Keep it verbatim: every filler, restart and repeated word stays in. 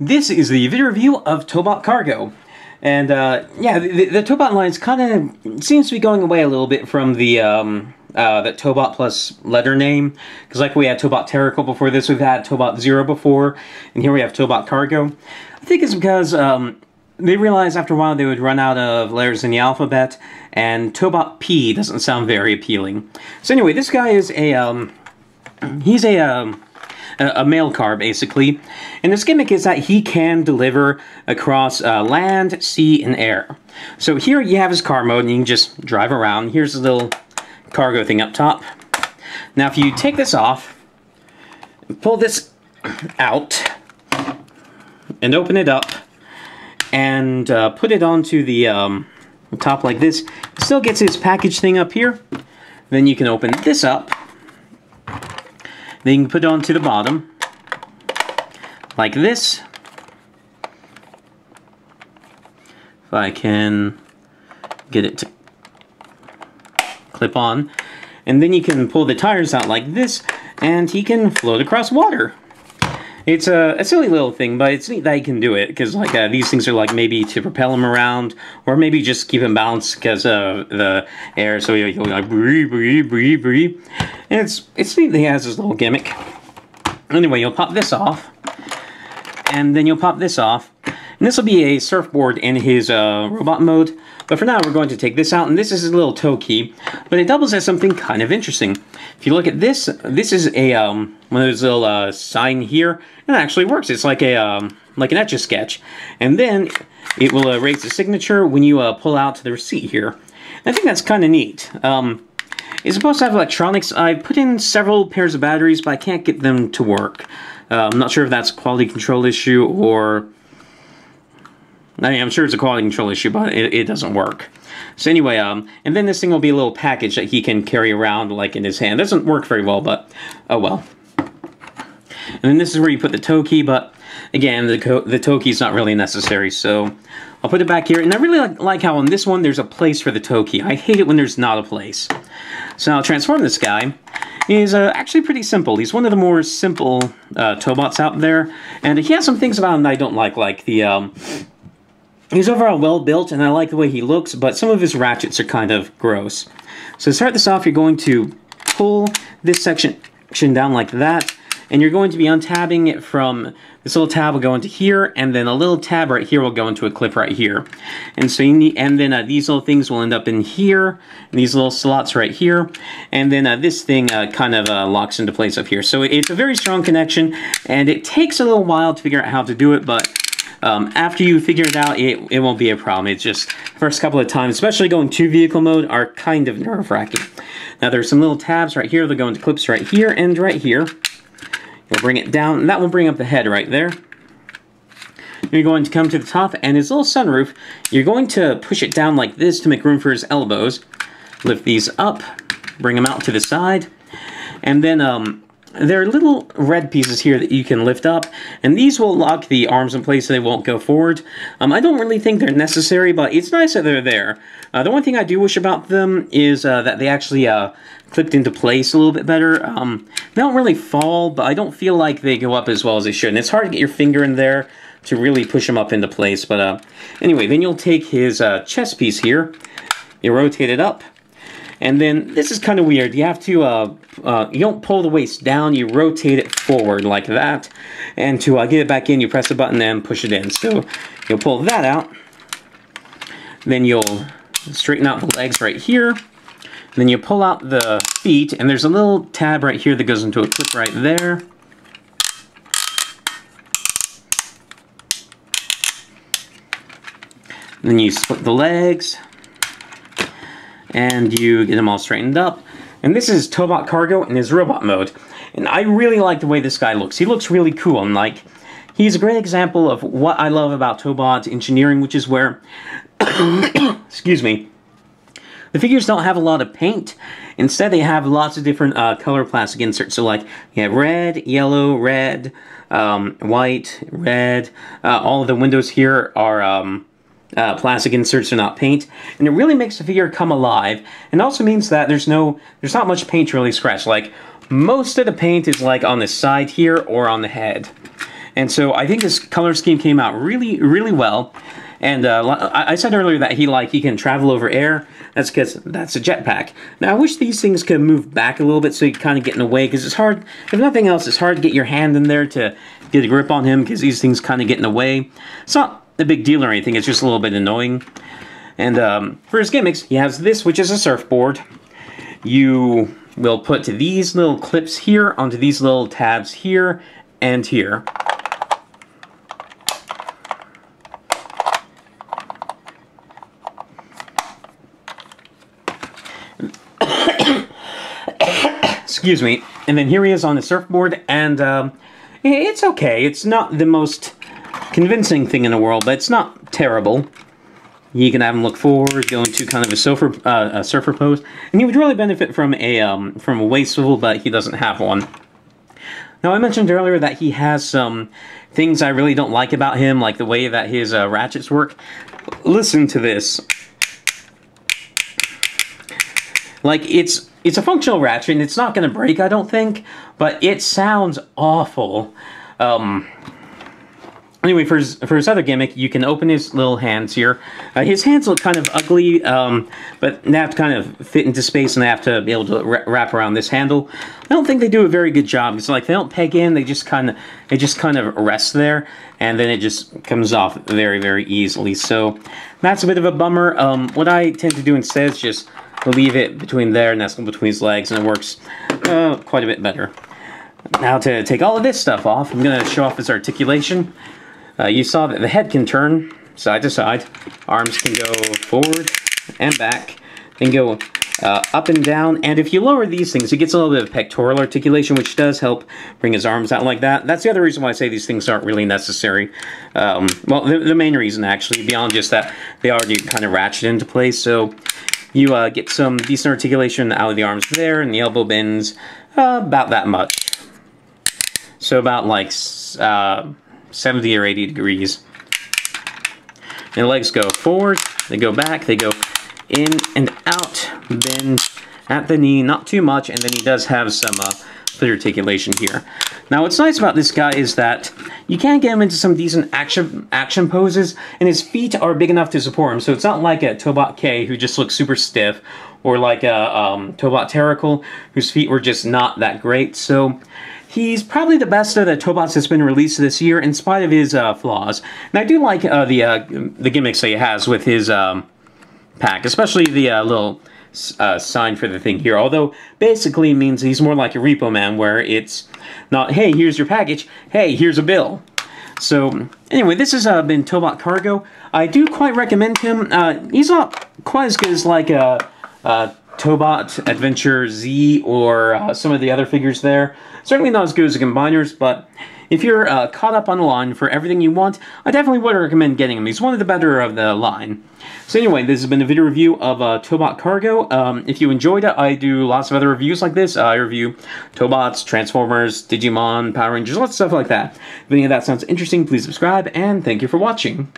This is the video review of Tobot Cargo. And, uh, yeah, the, the Tobot line's kind of seems to be going away a little bit from the, um, uh, the Tobot Plus letter name. Because, like, we had Tobot Teracle before this, we've had Tobot Zero before, and here we have Tobot Cargo. I think it's because, um, they realized after a while they would run out of letters in the alphabet, and Tobot P doesn't sound very appealing. So anyway, this guy is a, um, he's a, um... a mail car, basically. And his gimmick is that he can deliver across uh, land, sea, and air. So here you have his car mode, and you can just drive around. Here's the little cargo thing up top. Now if you take this off, pull this out, and open it up, and uh, put it onto the um, top like this, still gets his package thing up here. Then you can open this up. Then you can put it onto the bottom, like this. If I can get it to clip on. And then you can pull the tires out like this, and he can float across water. It's a, a silly little thing, but it's neat that he can do it, because like uh, these things are like maybe to propel him around, or maybe just keep him balanced because of the air, so he'll, he'll like bree, bree, bree, bree. And it's, it's neat that he has this little gimmick. Anyway, you'll pop this off, and then you'll pop this off, and this will be a surfboard in his uh, robot mode. But for now, we're going to take this out, and this is his little toe key, but it doubles as something kind of interesting. If you look at this, this is a um, one of those little uh, sign here, and it actually works. It's like a um, like an Etch-a-Sketch, and then it will erase the signature when you uh, pull out the receipt here. And I think that's kind of neat. Um, it's supposed to have electronics. I put in several pairs of batteries, but I can't get them to work. Uh, I'm not sure if that's a quality control issue or... I mean, I'm sure it's a quality control issue, but it, it doesn't work. So anyway, um, and then this thing will be a little package that he can carry around, like, in his hand. It doesn't work very well, but oh well. And then this is where you put the toe key, but again, the, the toe key is not really necessary, so I'll put it back here. And I really like, like how on this one there's a place for the toe key. I hate it when there's not a place. So now I'll transform this guy. He's uh, actually pretty simple. He's one of the more simple uh, Tobots out there, and he has some things about him that I don't like, like the... Um, He's overall well-built, and I like the way he looks, but some of his ratchets are kind of gross. So to start this off, you're going to pull this section down like that, and you're going to be untabbing it from... This little tab will go into here, and then a little tab right here will go into a clip right here. And so you need, and then uh, these little things will end up in here, and these little slots right here, and then uh, this thing uh, kind of uh, locks into place up here. So it's a very strong connection, and it takes a little while to figure out how to do it, but... Um, after you figure it out, it, it won't be a problem. It's just the first couple of times, especially going to vehicle mode, are kind of nerve-wracking. Now there's some little tabs right here. They'll go into clips right here and right here. You'll bring it down, and that will bring up the head right there. You're going to come to the top, and his little sunroof, you're going to push it down like this to make room for his elbows. Lift these up, bring them out to the side, and then... Um, There are little red pieces here that you can lift up, and these will lock the arms in place so they won't go forward. Um, I don't really think they're necessary, but it's nice that they're there. Uh, the one thing I do wish about them is uh, that they actually uh, clipped into place a little bit better. Um, they don't really fall, but I don't feel like they go up as well as they should. And it's hard to get your finger in there to really push them up into place. But uh, anyway, then you'll take his uh, chest piece here, you rotate it up. And then, this is kind of weird, you have to, uh, uh, you don't pull the waist down, you rotate it forward like that. And to uh, get it back in, you press the button and push it in. So, you'll pull that out. Then you'll straighten out the legs right here. Then you pull out the feet, and there's a little tab right here that goes into a clip right there. And then you split the legs. And you get them all straightened up. And this is Tobot Cargo in his robot mode. And I really like the way this guy looks. He looks really cool. I'm like, he's a great example of what I love about Tobot engineering, which is where, excuse me, the figures don't have a lot of paint. Instead, they have lots of different uh, color plastic inserts. So, like, you have red, yellow, red, um, white, red. Uh, all of the windows here are... Um, Uh, plastic inserts are not paint, and it really makes the figure come alive, and also means that there's no, there's not much paint to really scratch. Like, most of the paint is like on the side here or on the head. And so I think his color scheme came out really, really well. And uh, I said earlier that he like he can travel over air. That's because that's a jetpack. Now I wish these things could move back a little bit so you kind of get in the way, because it's hard. If nothing else, it's hard to get your hand in there to get a grip on him, because these things kind of get in the way. It's not a big deal or anything. It's just a little bit annoying. And um, for his gimmicks, he has this, which is a surfboard. You will put these little clips here onto these little tabs here and here. Excuse me. And then here he is on the surfboard, and um, it's okay. It's not the most convincing thing in the world, but it's not terrible. You can have him look forward, go into kind of a surfer, uh, a surfer pose, and he would really benefit from a um, from a waist swivel, but he doesn't have one. Now, I mentioned earlier that he has some things I really don't like about him, like the way that his uh, ratchets work. Listen to this. Like, it's it's a functional ratchet, and it's not going to break, I don't think, but it sounds awful. Um... Anyway, for his, for his other gimmick, you can open his little hands here. Uh, his hands look kind of ugly, um, but they have to kind of fit into space, and they have to be able to wrap around this handle. I don't think they do a very good job. It's like they don't peg in; they just kind of they just kind of rest there, and then it just comes off very, very easily. So that's a bit of a bummer. Um, what I tend to do instead is just leave it between there and nestle between his legs, and it works uh, quite a bit better. Now, to take all of this stuff off, I'm going to show off his articulation. Uh, you saw that the head can turn side to side, arms can go forward and back, and go uh, up and down, and if you lower these things, he gets a little bit of pectoral articulation, which does help bring his arms out like that. That's the other reason why I say these things aren't really necessary. Um, well, the, the main reason, actually, beyond just that, they already kind of ratchet into place, so you uh, get some decent articulation out of the arms there, and the elbow bends uh, about that much. So about, like, uh, seventy or eighty degrees. And the legs go forward, they go back, they go in and out, bend at the knee, not too much, and then he does have some uh, foot articulation here. Now, what's nice about this guy is that you can get him into some decent action action poses, and his feet are big enough to support him, so it's not like a Tobot K who just looks super stiff, or like a um, Tobot Teracle whose feet were just not that great, so he's probably the best of the Tobots that's been released this year, in spite of his uh, flaws. And I do like uh, the uh, the gimmicks that he has with his um, pack, especially the uh, little uh, sign for the thing here. Although, basically means he's more like a repo man, where it's not, hey, here's your package, hey, here's a bill. So, anyway, this has uh, been Tobot Cargo. I do quite recommend him. Uh, he's not quite as good as, like, a... Uh, Tobot Adventure Z or uh, some of the other figures there. Certainly not as good as the Combiners, but if you're uh, caught up on the line for everything you want, I definitely would recommend getting him. He's one of the better of the line. So anyway, this has been a video review of uh, Tobot Cargo. Um, if you enjoyed it, I do lots of other reviews like this. Uh, I review Tobots, Transformers, Digimon, Power Rangers, lots of stuff like that. If any of that sounds interesting, please subscribe, and thank you for watching.